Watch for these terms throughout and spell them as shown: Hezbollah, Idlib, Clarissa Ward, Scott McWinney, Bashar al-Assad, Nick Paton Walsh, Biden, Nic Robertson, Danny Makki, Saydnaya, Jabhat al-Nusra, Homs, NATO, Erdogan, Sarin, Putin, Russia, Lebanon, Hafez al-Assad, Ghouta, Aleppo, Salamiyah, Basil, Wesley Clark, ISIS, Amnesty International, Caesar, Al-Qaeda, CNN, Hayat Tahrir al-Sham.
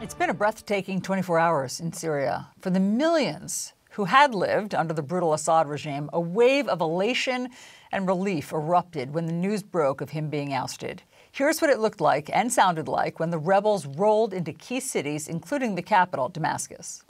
It's been a breathtaking 24 hours in Syria. For the millions who had lived under the brutal Assad regime, a wave of elation and relief erupted when the news broke of him being ousted. Here's what it looked like and sounded like when the rebels rolled into key cities, including the capital, Damascus.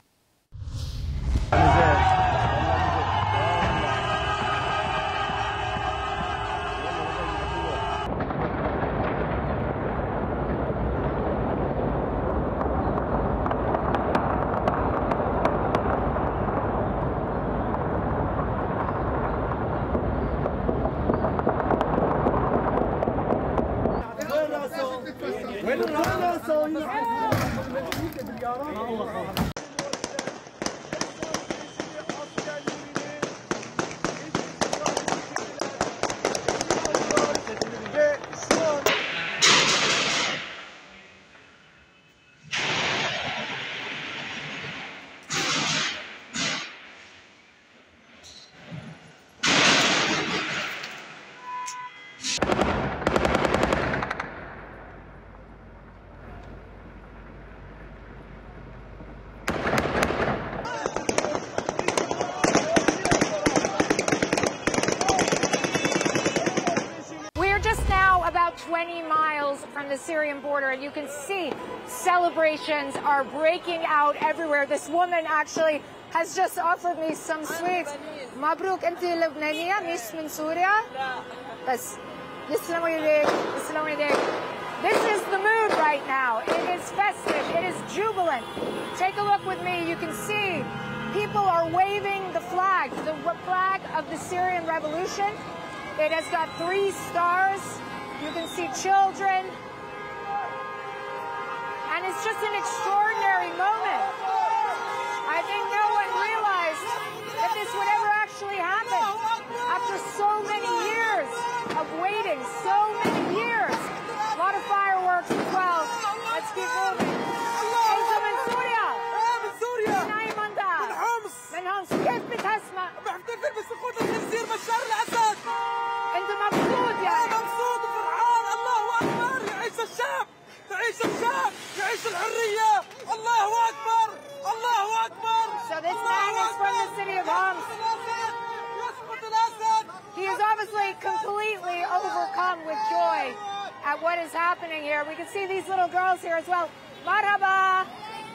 The Syrian border, and you can see celebrations are breaking out everywhere. This woman actually has just offered me some sweets. مبروك أنت لبنانية مش من سوريا بس يسلموا يديك يسلموا يديك. This is the mood right now. It is festive. It is jubilant. Take a look with me. You can see people are waving the flag of the Syrian revolution. It has got 3 stars. You can see children. And it's just an extraordinary moment. I think no one realized that this would ever actually happen. After so many years of waiting, so many years. A lot of fireworks as well. Let's keep moving. أنتم من سوريا. من سوريا. من أي منطقة؟ من حمص. من حمص. كيف بتسمع؟ بحتفل بسقوط الخنزير بشار الأسد. أنت مبسوط يا أخي. مبسوط وفرحان. الله أكبر. يعيش الشعب. يعيش الشعب. Allah Akbar! Allah Akbar! So this man is from the city of Homs. He is obviously completely overcome with joy at what is happening here. We can see these little girls here as well. Marhaba!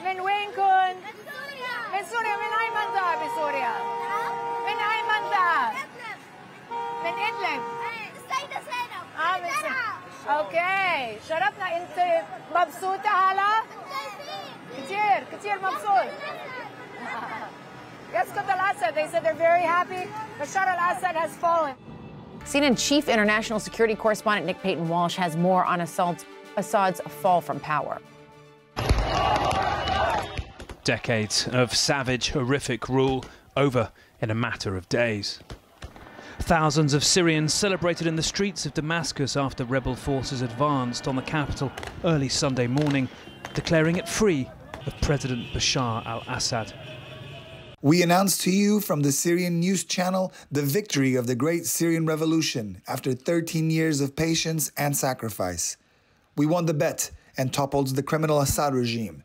Min wain kun? Min Surya! Min ay manta bi Surya? Min ay manta? Min Idlib? Min Idlib. Okay. شرفنا انت مبسوطة هلا؟ كتير كتير مبسوط. يسقط الأسد. They said they're very happy. Bashar al-Assad has fallen. CNN chief international security correspondent Nick Paton Walsh has more on Assad's fall from power. Decades of savage, horrific rule over in a matter of days. Thousands of Syrians celebrated in the streets of Damascus after rebel forces advanced on the capital early Sunday morning, declaring it free of President Bashar al-Assad. We announce to you from the Syrian news channel the victory of the Great Syrian Revolution after 13 years of patience and sacrifice. We won the bet and toppled the criminal Assad regime.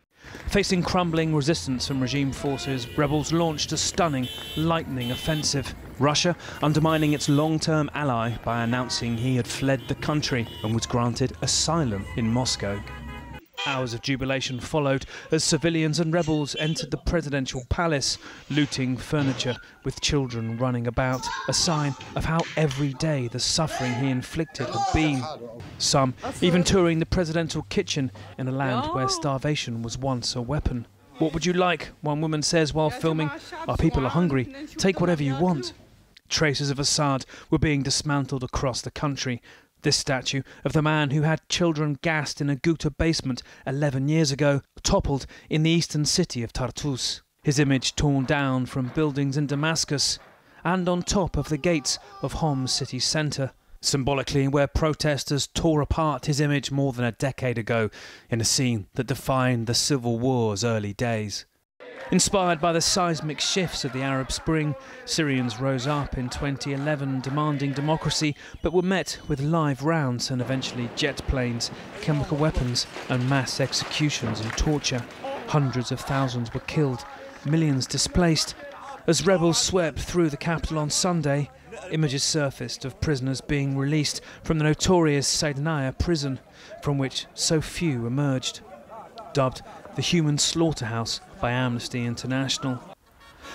Facing crumbling resistance from regime forces, rebels launched a stunning, lightning offensive. Russia undermining its long-term ally by announcing he had fled the country and was granted asylum in Moscow. Hours of jubilation followed as civilians and rebels entered the presidential palace, looting furniture with children running about, a sign of how every day the suffering he inflicted had been. Some even touring the presidential kitchen in a land where starvation was once a weapon. What would you like? One woman says while filming, our people are hungry, take whatever you want. Traces of Assad were being dismantled across the country. This statue of the man who had children gassed in a Ghouta basement 11 years ago toppled in the eastern city of Tartus. His image torn down from buildings in Damascus and on top of the gates of Homs city centre. Symbolically, where protesters tore apart his image more than a decade ago in a scene that defined the civil war's early days. Inspired by the seismic shifts of the Arab Spring, Syrians rose up in 2011 demanding democracy, but were met with live rounds and eventually jet planes, chemical weapons and mass executions and torture. Hundreds of thousands were killed, millions displaced. As rebels swept through the capital on Sunday, images surfaced of prisoners being released from the notorious Saydnaya prison, from which so few emerged. Dubbed the Human Slaughterhouse by Amnesty International.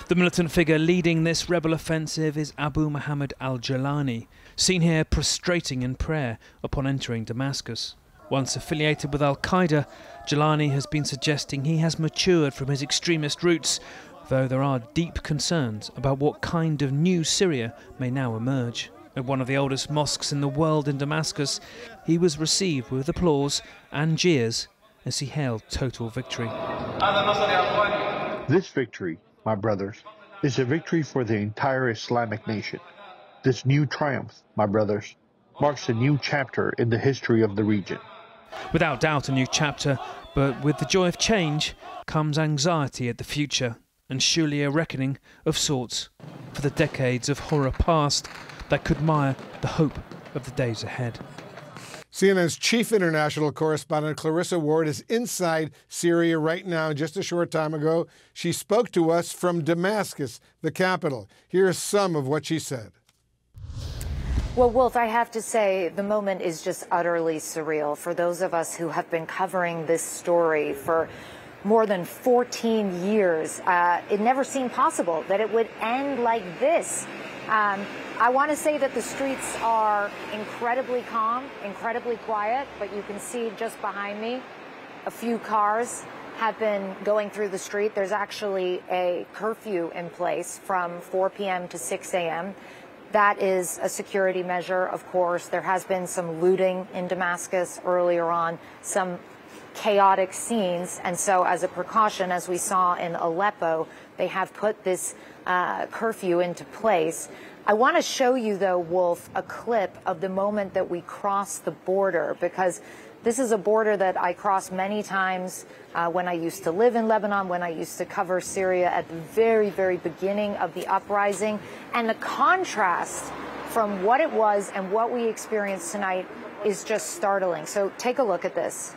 The militant figure leading this rebel offensive is Abu Mohammed al-Jolani, seen here prostrating in prayer upon entering Damascus. Once affiliated with Al-Qaeda, Jolani has been suggesting he has matured from his extremist roots, though there are deep concerns about what kind of new Syria may now emerge. At one of the oldest mosques in the world in Damascus, he was received with applause and jeers as he hailed total victory. This victory, my brothers, is a victory for the entire Islamic nation. This new triumph, my brothers, marks a new chapter in the history of the region. Without doubt a new chapter, but with the joy of change comes anxiety at the future, and surely a reckoning of sorts for the decades of horror past that could mar the hope of the days ahead. CNN's chief international correspondent Clarissa Ward is inside Syria right now. Just a short time ago, she spoke to us from Damascus, the capital. Here is some of what she said. Well, Wolf, I have to say the moment is just utterly surreal for those of us who have been covering this story for more than 14 years. It never seemed possible that it would end like this. I want to say that the streets are incredibly calm, incredibly quiet, but you can see just behind me a few cars have been going through the street. There's actually a curfew in place from 4 p.m. to 6 a.m. That is a security measure, of course. There has been some looting in Damascus earlier on, some chaotic scenes, and so as a precaution, as we saw in Aleppo, they have put this curfew into place. I want to show you, though, Wolf, a clip of the moment that we crossed the border, because this is a border that I crossed many times when I used to live in Lebanon, when I used to cover Syria at the very, very beginning of the uprising. And the contrast from what it was and what we experienced tonight is just startling. So take a look at this.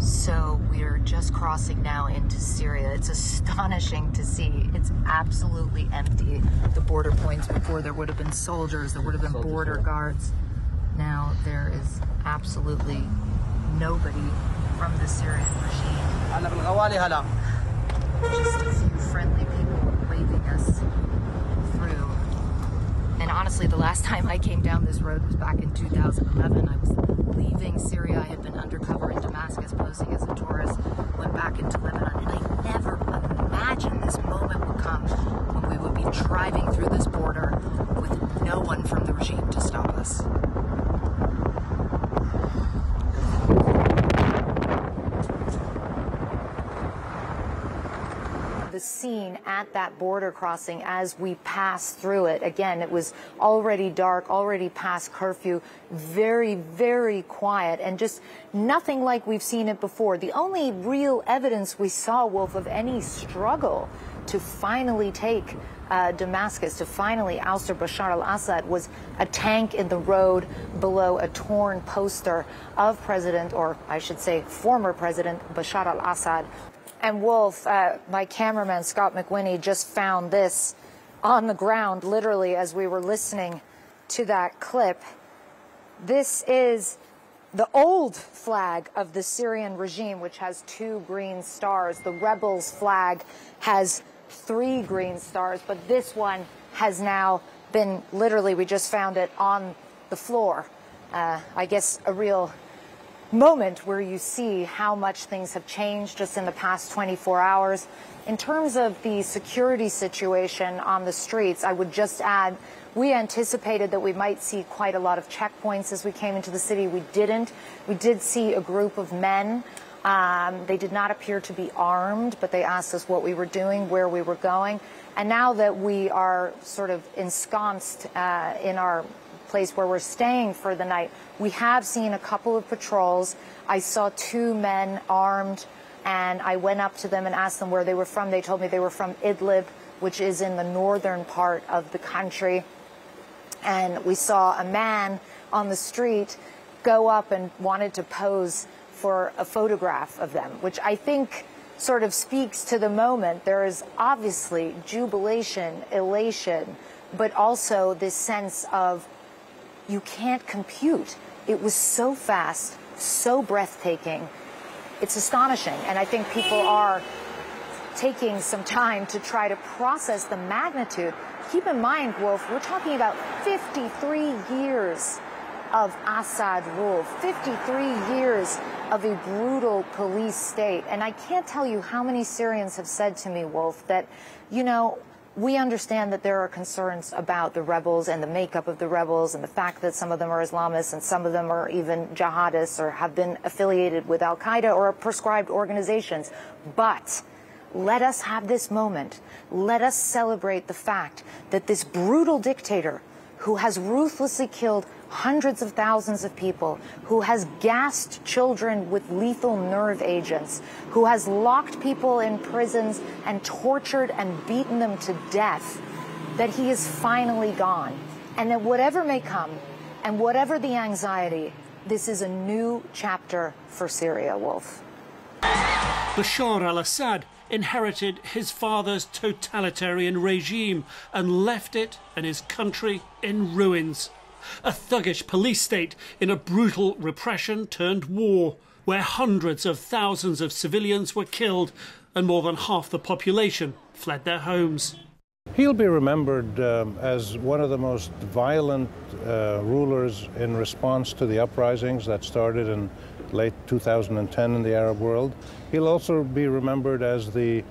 So we're just crossing now into Syria. It's astonishing to see. It's absolutely empty. The border points before, there would have been soldiers, there would have been border guards. Now there is absolutely nobody from the Syrian regime. Just a few friendly people waving us through. And honestly, the last time I came down this road was back in 2011. I was leaving Syria. I had been undercover in Damascus, posing as a tourist, went back into Lebanon, and I never imagined this moment would come when we would be driving through this border with no one from the regime to stop us. The scene at that border crossing as we passed through it. Again, it was already dark, already past curfew, very, very quiet, and just nothing like we've seen it before. The only real evidence we saw, Wolf, of any struggle to finally take Damascus, to finally ouster Bashar al-Assad, was a tank in the road below a torn poster of President, or I should say former President Bashar al-Assad. And Wolf, my cameraman Scott McWinney just found this on the ground, literally, as we were listening to that clip. This is the old flag of the Syrian regime, which has 2 green stars. The rebels' flag has 3 green stars, but this one has now been, literally, we just found it on the floor. I guess a real moment where you see how much things have changed just in the past 24 hours. In terms of the security situation on the streets, I would just add, we anticipated that we might see quite a lot of checkpoints as we came into the city. We didn't. We did see a group of men. They did not appear to be armed, but they asked us what we were doing, where we were going. And now that we are sort of ensconced in our place where we're staying for the night, we have seen a couple of patrols. I saw 2 men armed and I went up to them and asked them where they were from. They told me they were from Idlib, which is in the northern part of the country. And we saw a man on the street go up and wanted to pose for a photograph of them, which I think sort of speaks to the moment. There is obviously jubilation, elation, but also this sense of you can't compute. It was so fast, so breathtaking. It's astonishing, and I think people are taking some time to try to process the magnitude. Keep in mind, Wolf, we're talking about 53 years of Assad rule, 53 years of a brutal police state. And I can't tell you how many Syrians have said to me, Wolf, that, you know, we understand that there are concerns about the rebels and the makeup of the rebels and the fact that some of them are Islamists and some of them are even jihadists or have been affiliated with Al-Qaeda or proscribed organizations. But let us have this moment. Let us celebrate the fact that this brutal dictator who has ruthlessly killed hundreds of thousands of people, who has gassed children with lethal nerve agents, who has locked people in prisons and tortured and beaten them to death, that he is finally gone. And that whatever may come and whatever the anxiety, this is a new chapter for Syria, Wolf. Bashar al-Assad inherited his father's totalitarian regime and left it and his country in ruins. A thuggish police state in a brutal repression turned war, where hundreds of thousands of civilians were killed and more than half the population fled their homes. He'll be remembered as one of the most violent rulers in response to the uprisings that started in late 2010 in the Arab world. He'll also be remembered as the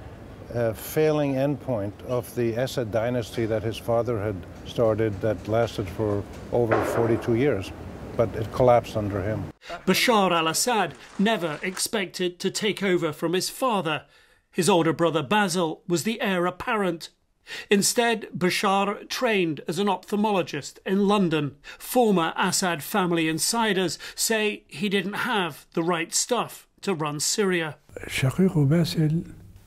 failing endpoint of the Assad dynasty that his father had started that lasted for over 42 years, but it collapsed under him. Bashar al-Assad never expected to take over from his father. His older brother Basil was the heir apparent. Instead, Bashar trained as an ophthalmologist in London. Former Assad family insiders say he didn't have the right stuff to run Syria.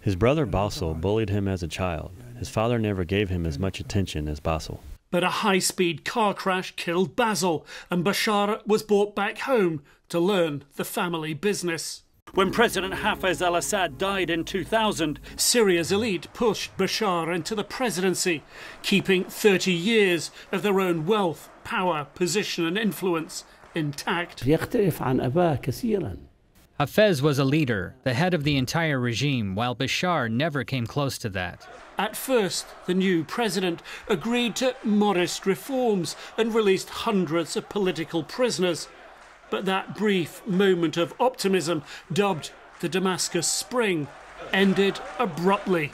His brother Basil bullied him as a child. His father never gave him as much attention as Basil. But a high-speed car crash killed Basil, and Bashar was brought back home to learn the family business. When President Hafez al-Assad died in 2000, Syria's elite pushed Bashar into the presidency, keeping 30 years of their own wealth, power, position and influence intact. Hafez was a leader, the head of the entire regime, while Bashar never came close to that. At first, the new president agreed to modest reforms and released hundreds of political prisoners. But that brief moment of optimism, dubbed the Damascus Spring, ended abruptly.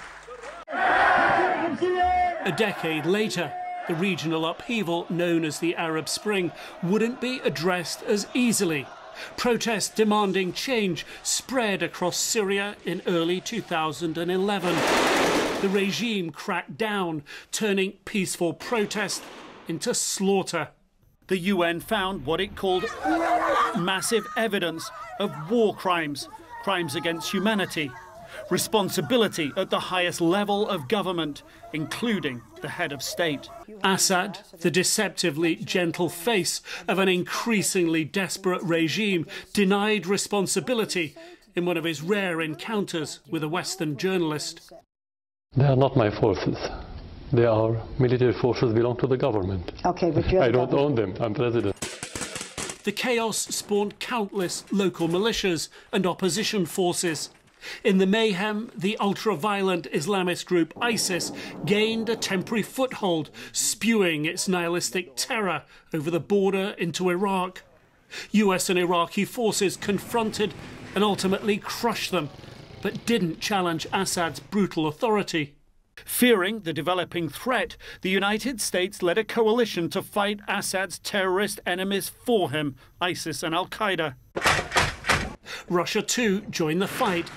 A decade later, the regional upheaval known as the Arab Spring wouldn't be addressed as easily. Protests demanding change spread across Syria in early 2011. The regime cracked down, turning peaceful protest into slaughter. The UN found what it called massive evidence of war crimes, crimes against humanity, responsibility at the highest level of government, including the head of state. Assad, the deceptively gentle face of an increasingly desperate regime, denied responsibility in one of his rare encounters with a Western journalist. They are not my forces. They are military forces belong to the government. Okay, but I don't own them. I'm president. The chaos spawned countless local militias and opposition forces. In the mayhem, the ultra-violent Islamist group ISIS gained a temporary foothold, spewing its nihilistic terror over the border into Iraq. US and Iraqi forces confronted and ultimately crushed them, but didn't challenge Assad's brutal authority. Fearing the developing threat, the United States led a coalition to fight Assad's terrorist enemies for him, ISIS and Al-Qaeda. Russia, too, joined the fight.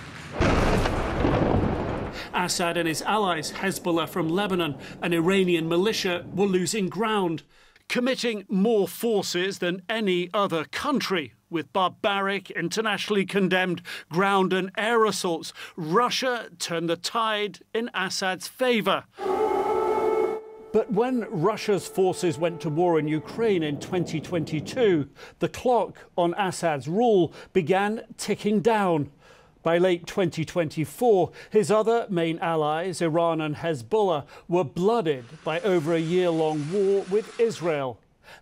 Assad and his allies, Hezbollah from Lebanon, an Iranian militia, were losing ground, committing more forces than any other country with barbaric, internationally condemned ground and air assaults, Russia turned the tide in Assad's favour. But when Russia's forces went to war in Ukraine in 2022, the clock on Assad's rule began ticking down. By late 2024, his other main allies, Iran and Hezbollah, were blooded by over a year-long war with Israel.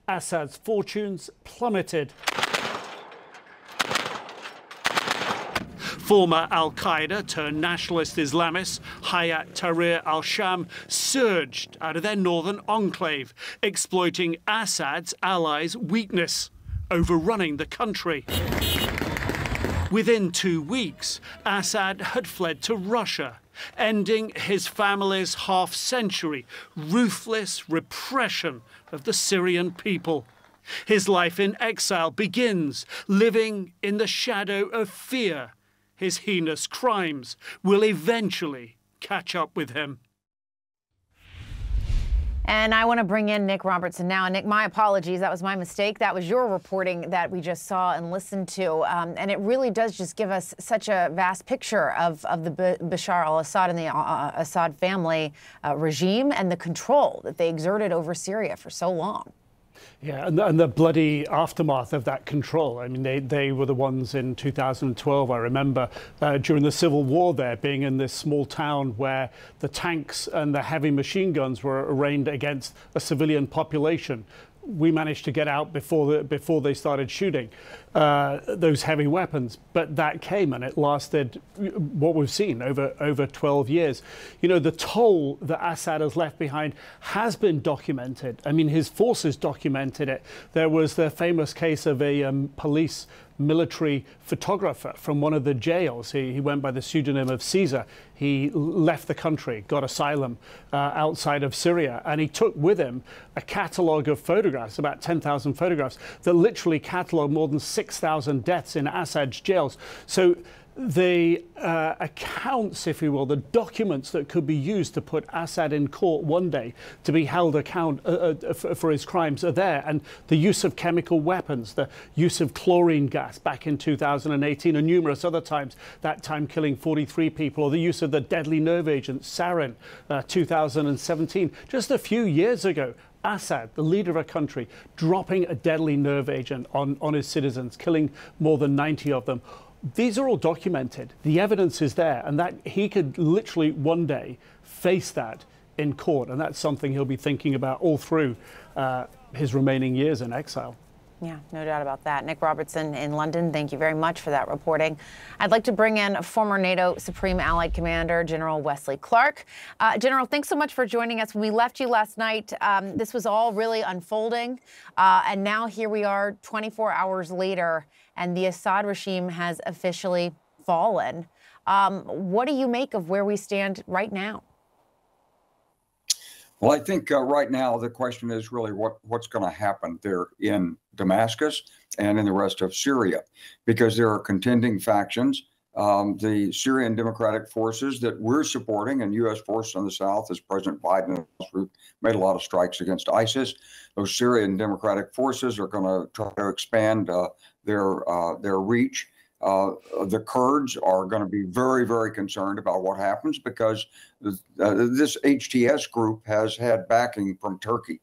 Assad's fortunes plummeted. Former Al-Qaeda turned nationalist Islamists Hayat Tahrir al-Sham surged out of their northern enclave, exploiting Assad's allies' weakness, overrunning the country. Within 2 weeks, Assad had fled to Russia, ending his family's half-century ruthless repression of the Syrian people. His life in exile begins, living in the shadow of fear. His heinous crimes will eventually catch up with him. And I want to bring in Nic Robertson now. Nick, my apologies. That was my mistake. That was your reporting that we just saw and listened to. And it really does just give us such a vast picture of the Bashar al-Assad and the Assad family regime and the control that they exerted over Syria for so long. Yeah, and the bloody aftermath of that control. I mean, they were the ones in 2012, I remember, during the civil war there, being in this small town where the tanks and the heavy machine guns were arraigned against a civilian population. We managed to get out before they started shooting those heavy weapons, but that came and it lasted what we've seen over 12 years. You know, the toll that Assad has left behind has been documented. I mean, his forces documented it. There was the famous case of a police military photographer from one of the jails. He went by the pseudonym of Caesar. He left the country, got asylum outside of Syria, and he took with him a catalogue of photographs, about 10,000 photographs, that literally catalogued more than 6,000 deaths in Assad's jails. So the accounts, if you will, the documents that could be used to put Assad in court one day to be held account for his crimes are there. And the use of chemical weapons, the use of chlorine gas back in 2018 and numerous other times, that time killing 43 people, or the use of the deadly nerve agent Sarin, 2017, just a few years ago. Assad, the leader of a country, dropping a deadly nerve agent on his citizens, killing more than 90 of them. These are all documented. The evidence is there, and that he could literally one day face that in court. And that's something he'll be thinking about all through his remaining years in exile. Yeah, no doubt about that. Nic Robertson in London, thank you very much for that reporting. I'd like to bring in former NATO Supreme Allied Commander General Wesley Clark. General, thanks so much for joining us. We left you last night. This was all really unfolding. And now here we are 24 hours later, and the Assad regime has officially fallen. What do you make of where we stand right now? Well, I think right now the question is really what's going to happen there in Damascus and in the rest of Syria, because there are contending factions. The Syrian Democratic Forces that we're supporting and U.S. forces in the south, as President Biden made a lot of strikes against ISIS, those Syrian Democratic Forces are going to try to expand their reach. The Kurds are going to be very, very concerned about what happens, because this HTS group has had backing from Turkey.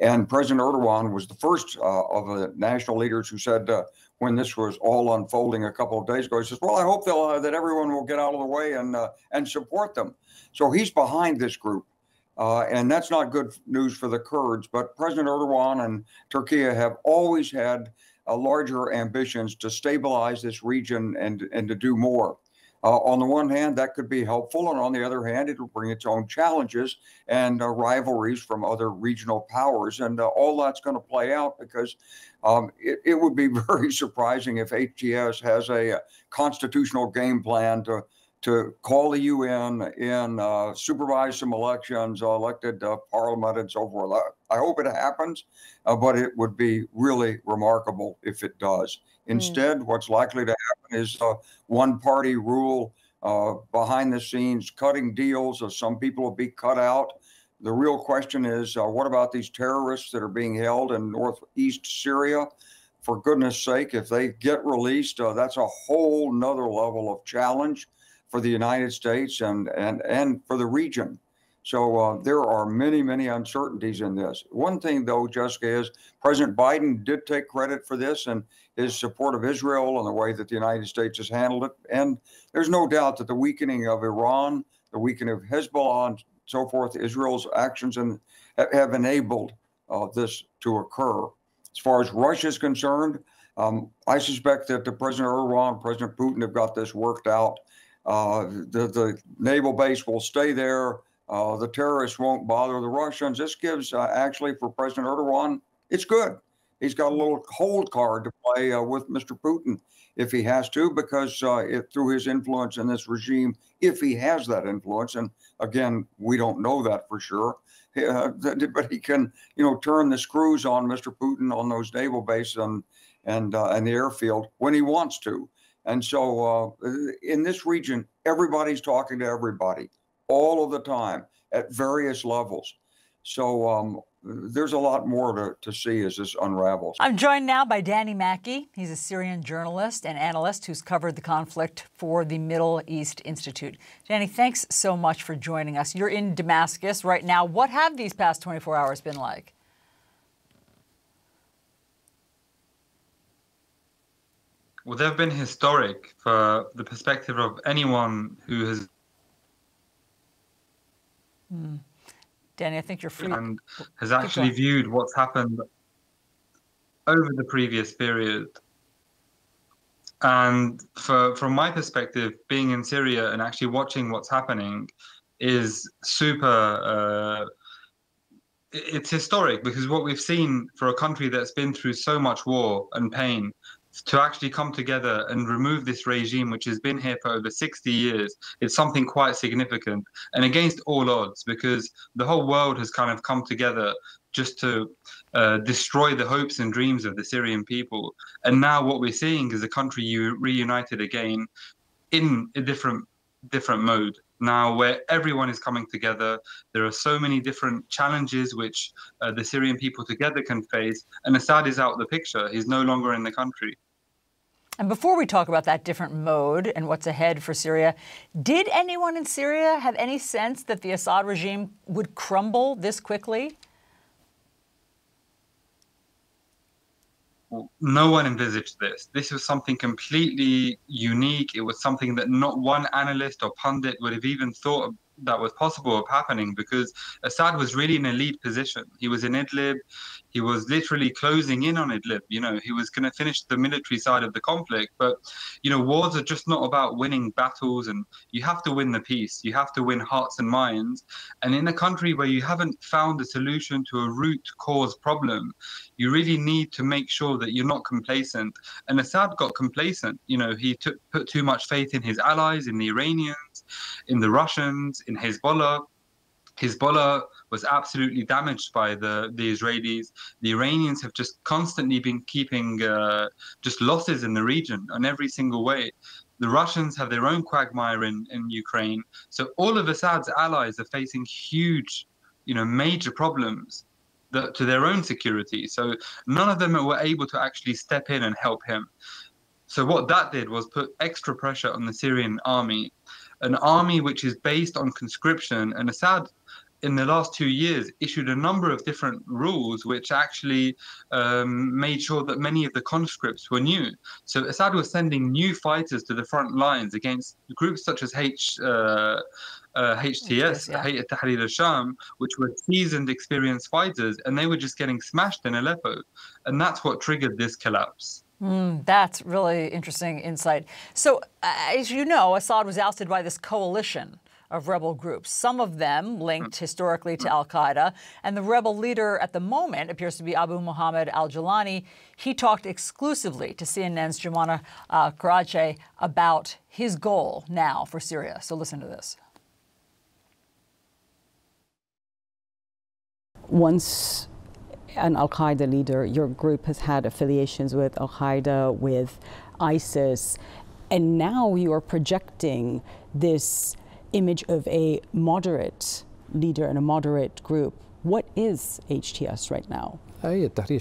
And President Erdogan was the first of the national leaders who said, when this was all unfolding a couple of days ago, he says, well, I hope that everyone will get out of the way and support them. So he's behind this group. And that's not good news for the Kurds. But President Erdogan and Turkey have always had larger ambitions to stabilize this region and to do more. On the one hand, that could be helpful, and on the other hand, it will bring its own challenges and rivalries from other regional powers, and all that's going to play out, because it would be very surprising if HTS has a constitutional game plan to call the UN in, supervise some elections, elected parliament, and so forth. I hope it happens, but it would be really remarkable if it does. Instead, what's likely to happen is one-party rule behind the scenes, cutting deals, or some people will be cut out. The real question is, what about these terrorists that are being held in northeast Syria? for goodness sake, if they get released, that's a whole nother level of challenge for the United States and for the region. So there are many, many uncertainties in this. One thing, though, Jessica, is President Biden did take credit for this and his support of Israel and the way that the United States has handled it. And there's no doubt that the weakening of Iran, the weakening of Hezbollah and so forth, Israel's actions have enabled this to occur. As far as Russia is concerned, I suspect that the President Erdogan, President Putin have got this worked out. The naval base will stay there. The terrorists won't bother the Russians. This gives, actually, for President Erdogan, it's good. He's got a little hold card to play with Mr. Putin if he has to, because through his influence in this regime, if he has that influence, and again, we don't know that for sure, but he can, you know, turn the screws on Mr. Putin on those naval bases and the airfield when he wants to. And so in this region, everybody's talking to everybody all of the time at various levels. So there's a lot more to see as this unravels. I'm joined now by Danny Makki. He's a Syrian journalist and analyst who's covered the conflict for the Middle East Institute. Danny, thanks so much for joining us. You're in Damascus right now. What have these past 24 hours been like? Well, they've been historic for the perspective of anyone who has... Danny, I think you're free. And has actually viewed what's happened over the previous period. And from my perspective, being in Syria and actually watching what's happening is super... it's historic, because what we've seen for a country that's been through so much war and pain to actually come together and remove this regime, which has been here for over 60 years, is something quite significant and against all odds, because the whole world has kind of come together just to destroy the hopes and dreams of the Syrian people. And now what we're seeing is a country reunited again in a different mode now, where everyone is coming together. There are so many different challenges which the Syrian people together can face, and Assad is out of the picture. He's no longer in the country. And before we talk about that different mode and what's ahead for Syria, did anyone in Syria have any sense that the Assad regime would crumble this quickly? No one envisaged this. This was something completely unique. It was something that not one analyst or pundit would have even thought that was possible of happening, because Assad was really in a lead position. He was in Idlib. He was literally closing in on Idlib. You know, he was going to finish the military side of the conflict. But, you know, wars are just not about winning battles, and you have to win the peace. You have to win hearts and minds. And in a country where you haven't found a solution to a root cause problem, you really need to make sure that you're not complacent. And Assad got complacent. You know, he put too much faith in his allies, in the Iranians, in the Russians, in Hezbollah. Hezbollah was absolutely damaged by the Israelis. The Iranians have just constantly been keeping just losses in the region on every single way. The Russians have their own quagmire in Ukraine. So all of Assad's allies are facing huge, you know, major problems to their own security. So none of them were able to actually step in and help him. So what that did was put extra pressure on the Syrian army, an army which is based on conscription. And Assad, in the last 2 years, issued a number of different rules which actually made sure that many of the conscripts were new. So Assad was sending new fighters to the front lines against groups such as HTS, Hayat Tahrir al-Sham, which were seasoned, experienced fighters, and they were just getting smashed in Aleppo. And that's what triggered this collapse. That's really interesting insight. So, as you know, Assad was ousted by this coalition of rebel groups, some of them linked historically to Al-Qaeda. And the rebel leader at the moment appears to be Abu Mohammed al-Jolani. He talked exclusively to CNN's Jumana Karachi about his goal now for Syria. So listen to this. Once an Al-Qaeda leader, your group has had affiliations with Al-Qaeda, with ISIS, and now you are projecting this image of a moderate leader and a moderate group. What is HTS right now? Hayat Tahrir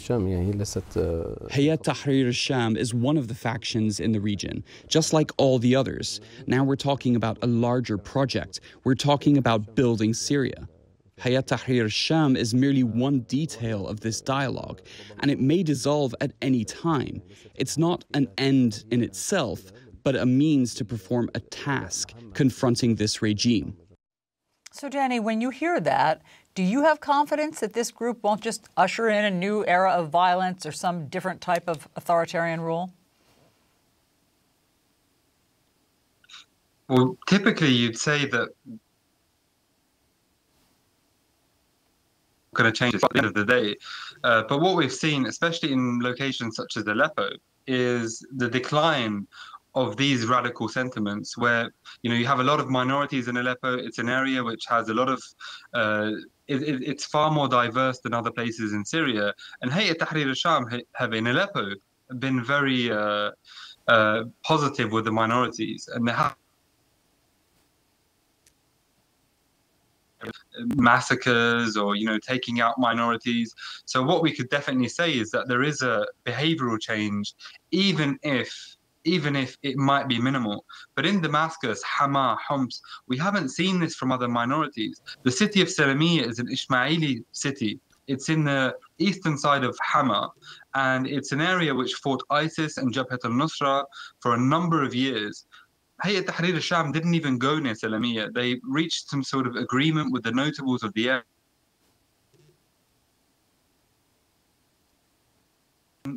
al-Sham is one of the factions in the region, just like all the others. Now we're talking about a larger project. We're talking about building Syria. Hayat Tahrir al-Sham is merely one detail of this dialogue, and it may dissolve at any time. It's not an end in itself, but a means to perform a task confronting this regime. So, Danny, when you hear that, do you have confidence that this group won't just usher in a new era of violence or some different type of authoritarian rule? Well, typically you'd say that going to change at the end of the day. But what we've seen, especially in locations such as Aleppo, is the decline of these radical sentiments where, you know, you have a lot of minorities in Aleppo. It's an area which has a lot of it's far more diverse than other places in Syria. And Hayat Tahrir al-Sham have in Aleppo been very positive with the minorities, and they have massacres or, you know, taking out minorities. So what we could definitely say is that there is a behavioral change, even if it might be minimal. But in Damascus, Hama, Homs, we haven't seen this from other minorities. The city of Salamiyah is an Ismaili city. It's in the eastern side of Hama, and it's an area which fought ISIS and Jabhat al-Nusra for a number of years. Hayat Tahrir al-Sham didn't even go near Salamiyah. They reached some sort of agreement with the notables of the area.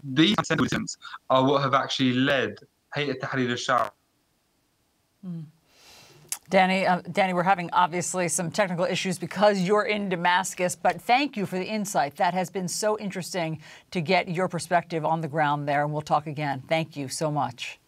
These sentiments are what have actually led Hayat Tahrir al-Sham. Danny, we're having obviously some technical issues because you're in Damascus, but thank you for the insight. That has been so interesting to get your perspective on the ground there, and we'll talk again. Thank you so much.